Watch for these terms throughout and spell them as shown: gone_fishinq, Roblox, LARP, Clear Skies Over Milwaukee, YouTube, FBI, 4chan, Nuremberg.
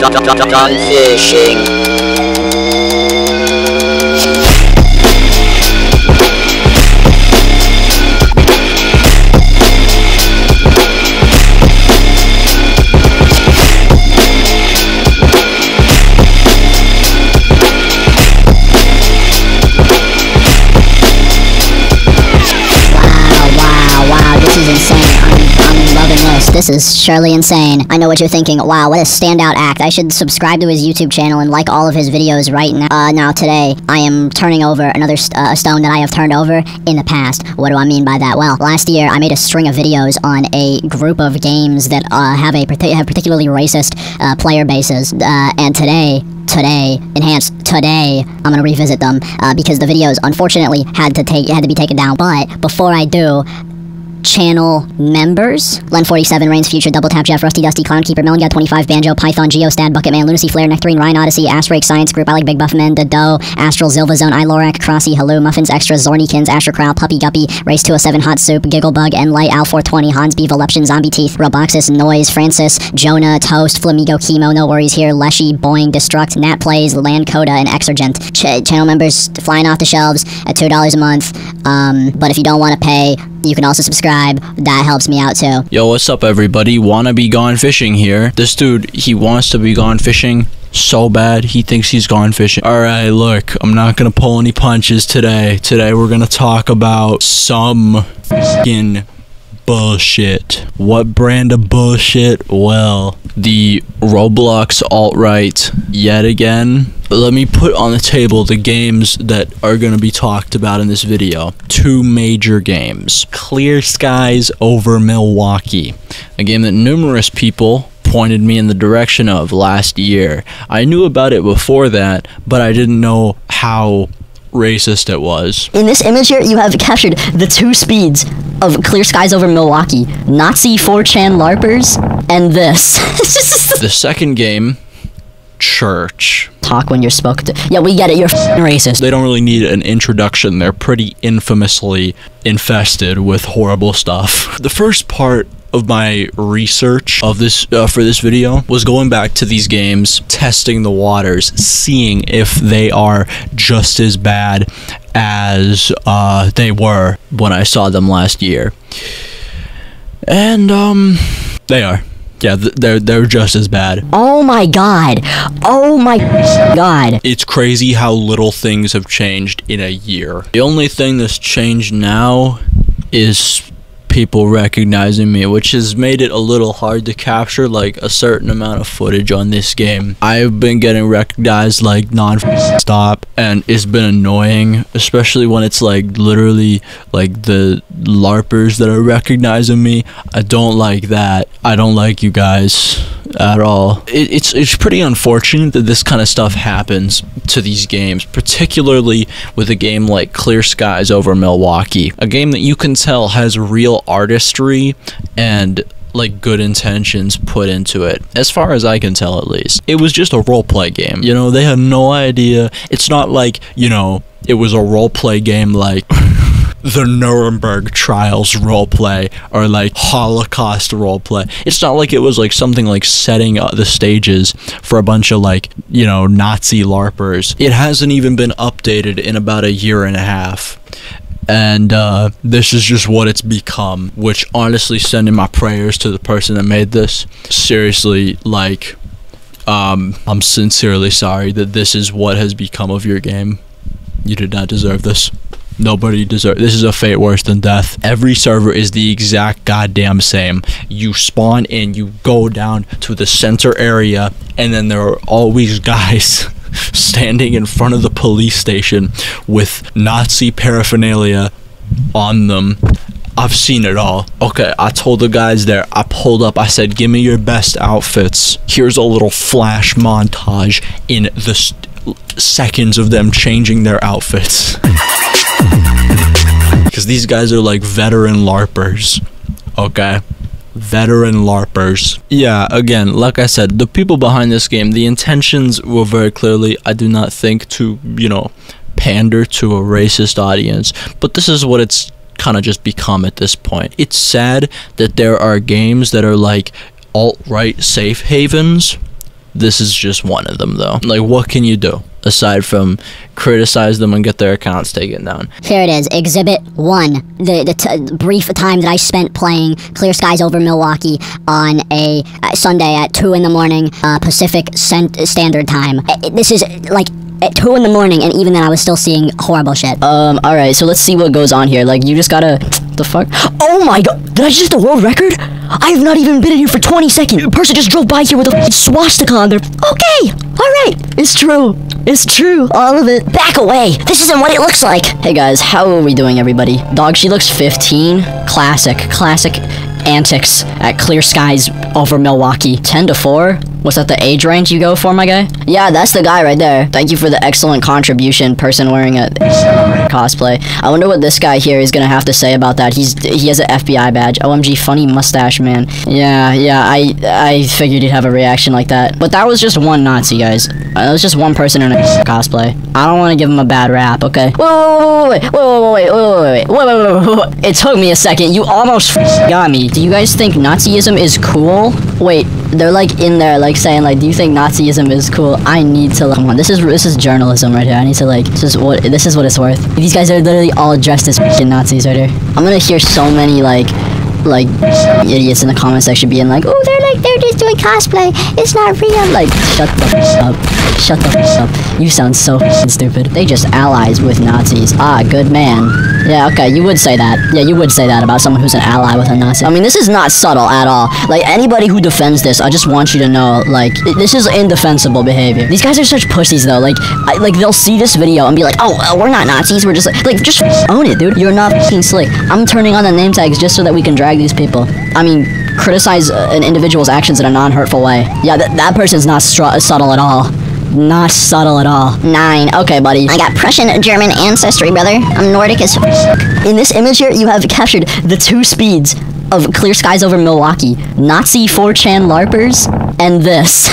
Gone fishing. This is surely insane. I know what you're thinking. Wow, what a standout act. I should subscribe to his YouTube channel and like all of his videos right now. Now today, I am turning over another stone that I have turned over in the past. What do I mean by that? Well, last year, I made a string of videos on a group of games that have particularly racist player bases. And today, I'm gonna revisit them because the videos, unfortunately, had to be taken down. But before I do, channel members: Len47, Reigns Future, Double Tap Jeff, Rusty Dusty, Clown Keeper, Melon God25, Banjo, Python, Geostad, Bucketman, Lunacy, Flare, Nectarine, Ryan Odyssey, Asterake, Science Group, I Like Big Buff Men, The Doe, Astral, Zilva Zone, Ilorak, Crossy, Haloo, Muffins Extra, Zornikins, Astro Crow, Puppy Guppy, Race 207, Hot Soup, Gigglebug, Enlight, Al420, Hans B, Voluption, Zombie Teeth, Roboxus, Noise, Francis, Jonah, Toast, Flamigo, Chemo, No Worries Here, Leshy, Boing, Destruct, Nat Plays, Land Coda, and Exergent. Channel members flying off the shelves at $2 a month. But if you don't want to pay, you can also subscribe. That helps me out too. Yo, what's up everybody? Wanna be gone fishing here. This dude, he wants to be gone fishing so bad. He thinks he's gone fishing. Alright, look, I'm not gonna pull any punches today. Today we're gonna talk about some fucking bullshit. What brand of bullshit? Well, the Roblox alt-right yet again. Let me put on the table the games that are going to be talked about in this video. Two major games. Clear Skies Over Milwaukee, a game that numerous people pointed me in the direction of last year. I knew about it before that, but I didn't know how racist it was. In this image here, you have captured the two speeds of Clear Skies Over Milwaukee. Nazi 4chan LARPers and this. The second game, Church. Talk when you're spoken to. Yeah, we get it, you're f***ing racist. They don't really need an introduction. They're pretty infamously infested with horrible stuff. The first part of my research of this for this video was going back to these games, testing the waters, seeing if they are just as bad as they were when I saw them last year. And they are. Yeah, they're just as bad. Oh my god. Oh my god. It's crazy how little things have changed in a year. The only thing that's changed now is people recognizing me, which has made it a little hard to capture like a certain amount of footage on this game. I've been getting recognized like non-stop, and it's been annoying, especially when it's like literally like the LARPers that are recognizing me. I don't like that. I don't like you guys at all. It's pretty unfortunate that this kind of stuff happens to these games, particularly with a game like Clear Skies Over Milwaukee, a game that you can tell has real artistry and like good intentions put into it, as far as I can tell at least. It was just a roleplay game. You know, they had no idea. It's not like, you know, it was a roleplay game like the Nuremberg Trials roleplay or like Holocaust roleplay. It's not like it was like something like setting up the stages for a bunch of like, you know, Nazi LARPers. It hasn't even been updated in about a year and a half. And this is just what it's become, which honestly, sending my prayers to the person that made this. Seriously, like, I'm sincerely sorry that this is what has become of your game. You did not deserve this. Nobody deserves. This is a fate worse than death. Every server is the exact goddamn same. You spawn in, you go down to the center area, and then there are always guys standing in front of the police station with Nazi paraphernalia on them. I've seen it all. Okay, I told the guys there, I pulled up, I said, give me your best outfits. Here's a little flash montage in the seconds of them changing their outfits. Because these guys are like veteran LARPers, okay? Veteran LARPers. Yeah, again, like I said, the people behind this game, the intentions were very clearly, I do not think, to, you know, pander to a racist audience, but this is what it's kind of just become at this point. It's sad that there are games that are like alt-right safe havens This is just one of them though. Like, what can you do aside from criticize them and get their accounts taken down? Here it is, Exhibit 1. The brief time that I spent playing Clear Skies Over Milwaukee on a Sunday at 2 in the morning Pacific Standard Time. This is like at 2 in the morning, and even then I was still seeing horrible shit. Alright, so let's see what goes on here. Like, you just gotta... the fuck? Oh my god! Did I just hit the world record? I have not even been in here for 20 seconds! A person just drove by here with a swastika on their... Okay! Alright! It's true. It's true. All of it. Back away! This isn't what it looks like! Hey guys, how are we doing, everybody? Dog, she looks 15. Classic. Classic antics at Clear Skies Over Milwaukee. 10 to 4? Was that the age range you go for, my guy? Yeah, that's the guy right there. Thank you for the excellent contribution, person wearing a cosplay. I wonder what this guy here is gonna have to say about that. He has an FBI badge. OMG, funny mustache, man. Yeah, I figured he'd have a reaction like that. But that was just one Nazi, guys. That was just one person in a cosplay. I don't want to give him a bad rap, okay? Wait, it took me a second. You almost got me. Do you guys think Nazism is cool? Wait, they're like in there, like saying like, do you think Nazism is cool? I need to, come on, this is journalism right here. I need to like, this is what it's worth. These guys are literally all dressed as fucking Nazis right here. I'm gonna hear so many like idiots in the comment section being like, oh, they're just doing cosplay, it's not real. Like, shut the f up. Shut the f up. You sound so f stupid. They just allies with Nazis. Ah, good man. Yeah, okay, you would say that. Yeah, you would say that about someone who's an ally with a Nazi. I mean, this is not subtle at all. Like, anybody who defends this, I just want you to know, like, this is indefensible behavior. These guys are such pussies, though. Like, they'll see this video and be like, oh, we're not Nazis, we're just like, just own it, dude. You're not f***ing slick. I'm turning on the name tags just so that we can drag these people. I mean, criticize an individual's actions in a non-hurtful way. Yeah, that person's not subtle at all. Not subtle at all. 9. Okay, buddy. I got Prussian, German ancestry, brother. I'm Nordic as fuck. In this image here, you have captured the two speeds of Clear Skies Over Milwaukee. Nazi 4chan LARPers and this.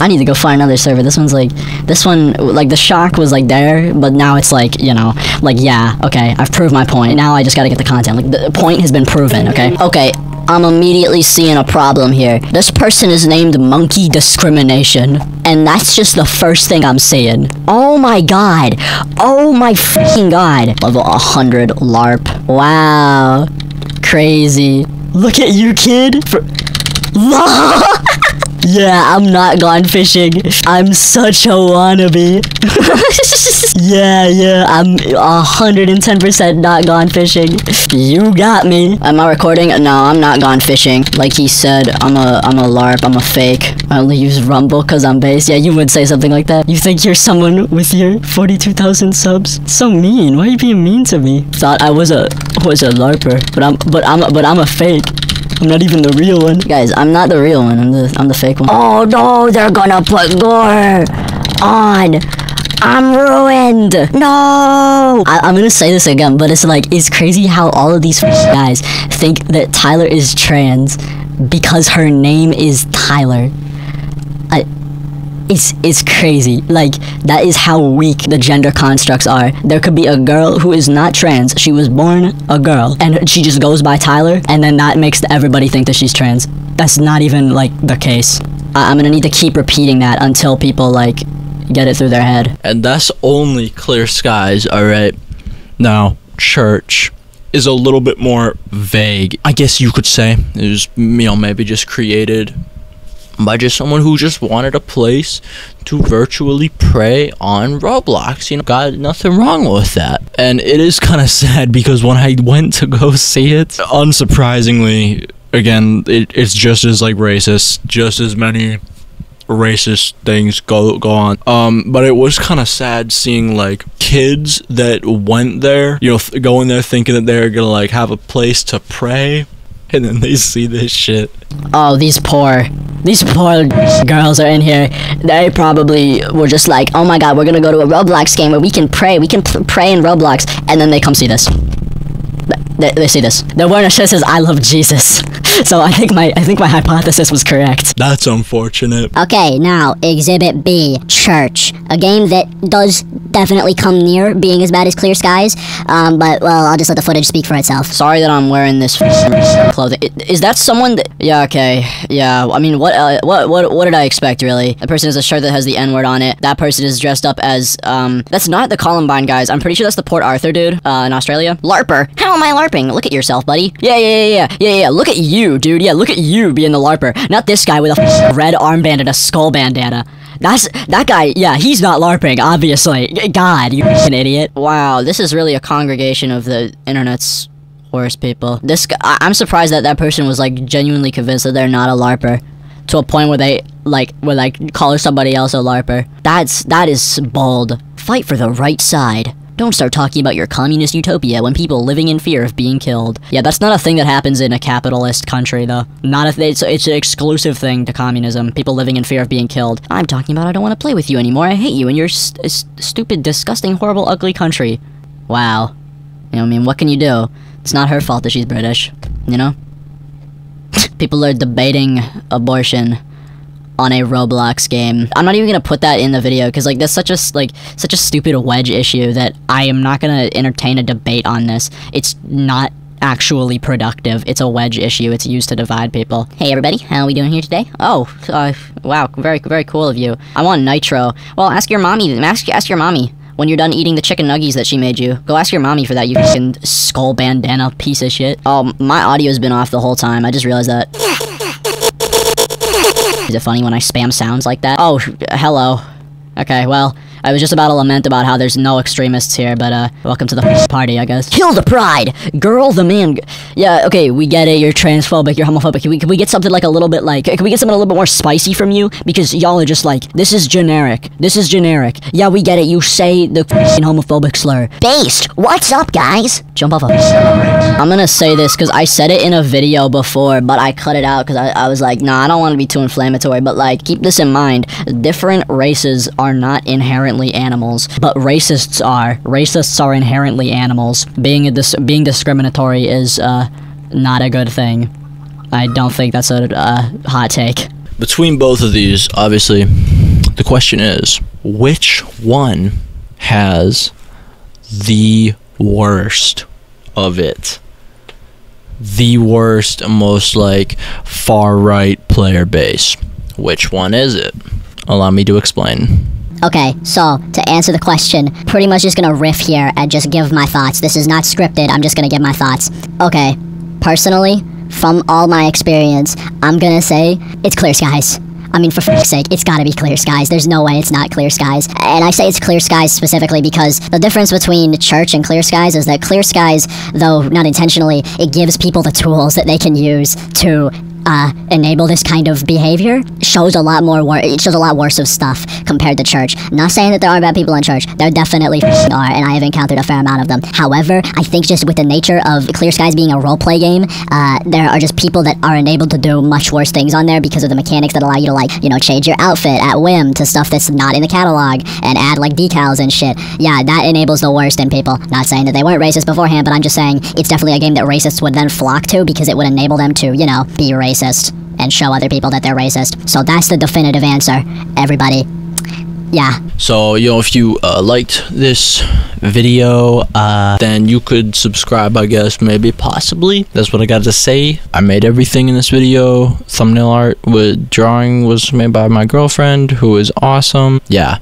I need to go find another server. This one's like, the shock was like there, but now it's like, you know, like, yeah, okay, I've proved my point. Now I just gotta get the content. Like, the point has been proven, okay? Okay. I'm immediately seeing a problem here. This person is named Monkey Discrimination, and that's just the first thing I'm seeing. Oh my god. Oh my freaking god. Level 100 LARP. Wow. Crazy. Look at you, kid. Yeah, I'm not gone fishing. I'm such a wannabe. Yeah, I'm 110% not gone fishing. You got me. Am I recording? No, I'm not gone fishing. Like he said, I'm a LARP, I'm a fake. I only use Rumble because I'm base. Yeah, you would say something like that. You think you're someone with your 42,000 subs? So mean. Why are you being mean to me? Thought I was a LARPer, but I'm a fake. I'm not even the real one. Guys, I'm not the real one. I'm the fake one. Oh no, they're gonna put gore on. I'm ruined. No. I'm gonna say this again, but it's like, it's crazy how all of these guys think that Tyler is trans because her name is Tyler. It's crazy. Like, that is how weak the gender constructs are. There could be a girl who is not trans. She was born a girl, and she just goes by Tyler, and then that makes everybody think that she's trans. That's not even, like, the case. I'm gonna need to keep repeating that until people, like, get it through their head. And that's only Clear Skies, alright? Now, church is a little bit more vague. I guess you could say it was, you know, maybe just created by just someone who just wanted a place to virtually pray on Roblox. You know, got nothing wrong with that. And it is kind of sad because when I went to go see it, unsurprisingly, again, it's just as like racist, just as many racist things go on. But it was kind of sad seeing like kids that went there, you know, going there thinking that they're gonna like have a place to pray, and then they see this shit. Oh, these poor girls are in here. They probably were just like, oh my god, we're gonna go to a Roblox game where we can pray. We can pray in Roblox. And then they come see this. They see this. Their awareness says, I love Jesus. So I think my hypothesis was correct. That's unfortunate. Okay, now Exhibit B, Church, a game that does definitely come near being as bad as Clear Skies, but well, I'll just let the footage speak for itself. Sorry that I'm wearing this clothing. Is that someone that? Yeah, okay, yeah. I mean, what did I expect really? The person has a shirt that has the N-word on it. That person is dressed up as that's not the Columbine guys. I'm pretty sure that's the Port Arthur dude in Australia. LARPer. How am I LARPing? Look at yourself, buddy. Yeah. Look at you, dude. Yeah, look at you being the LARPer. Not this guy with a red armband and a skull bandana. That guy, yeah, he's not LARPing, obviously. God, you an idiot. Wow, this is really a congregation of the internet's worst people. This guy, I'm surprised that that person was, like, genuinely convinced that they're not a LARPer. To a point where they, like, would, like, call somebody else a LARPer. That is bold. Fight for the right side. Don't start talking about your communist utopia when people living in fear of being killed. Yeah, that's not a thing that happens in a capitalist country, though. Not a thing. It's an exclusive thing to communism. People living in fear of being killed. I'm talking about I don't want to play with you anymore. I hate you and your stupid, disgusting, horrible, ugly country. Wow. You know, I mean, what can you do? It's not her fault that she's British. You know? People are debating abortion on a Roblox game. I'm not even gonna put that in the video because like that's such a stupid wedge issue that I am not gonna entertain a debate on this. It's not actually productive. It's a wedge issue. It's used to divide people. Hey everybody, how are we doing here today? Oh, wow, very very cool of you. I want nitro. Well, ask your mommy. Ask your mommy when you're done eating the chicken nuggies that she made you. Go ask your mommy for that. You fucking skull bandana piece of shit. Oh, my audio's been off the whole time. I just realized that. Is it funny when I spam sounds like that? Oh, hello. Okay, well, I was just about to lament about how there's no extremists here, but, welcome to the party, I guess. Kill the pride! Girl the man... Yeah, okay, we get it, you're transphobic, you're homophobic. Can we get something like a little bit like... Can we get something a little bit more spicy from you? Because y'all are just like, this is generic. This is generic. Yeah, we get it, you say the homophobic slur. Based! What's up, guys? Jump off a... I'm gonna say this, because I said it in a video before, but I cut it out, because I was like, nah, I don't want to be too inflammatory, but like, keep this in mind. Different races are not inherently animals, but racists are. Racists are inherently animals. Being discriminatory is not a good thing. I don't think that's a hot take. Between both of these, obviously, the question is, which one has the worst of it? The worst, most like far-right player base. Which one is it? Allow me to explain. Okay, so, to answer the question, pretty much just gonna riff here and just give my thoughts. This is not scripted, I'm just gonna give my thoughts. Okay, personally, from all my experience, I'm gonna say it's Clear Skies. I mean, for f***'s sake, it's gotta be Clear Skies. There's no way it's not Clear Skies. And I say it's Clear Skies specifically because the difference between Church and Clear Skies is that Clear Skies, though not intentionally, it gives people the tools that they can use to... enable this kind of behavior shows a lot more worse of stuff compared to Church. Not saying that there are bad people in Church. There definitely are, and I have encountered a fair amount of them. However, I think just with the nature of Clear Skies being a roleplay game, there are just people that are enabled to do much worse things on there because of the mechanics that allow you to, like, you know, change your outfit at whim to stuff that's not in the catalog and add, like, decals and shit. Yeah, that enables the worst in people. Not saying that they weren't racist beforehand, but I'm just saying it's definitely a game that racists would then flock to because it would enable them to, you know, be racist. And show other people that they're racist. So that's the definitive answer, everybody. Yeah. So, you know, if you liked this video, then you could subscribe, I guess, maybe, possibly. That's what I got to say. I made everything in this video. Thumbnail art with drawing was made by my girlfriend, who is awesome. Yeah.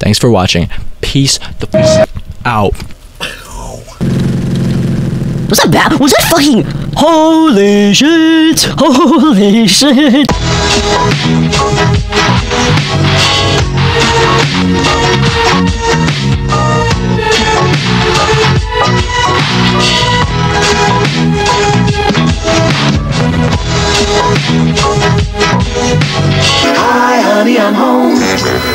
Thanks for watching. Peace the f out. Was that bad? Was that fucking... Holy shit! Holy shit! Hi honey, I'm home.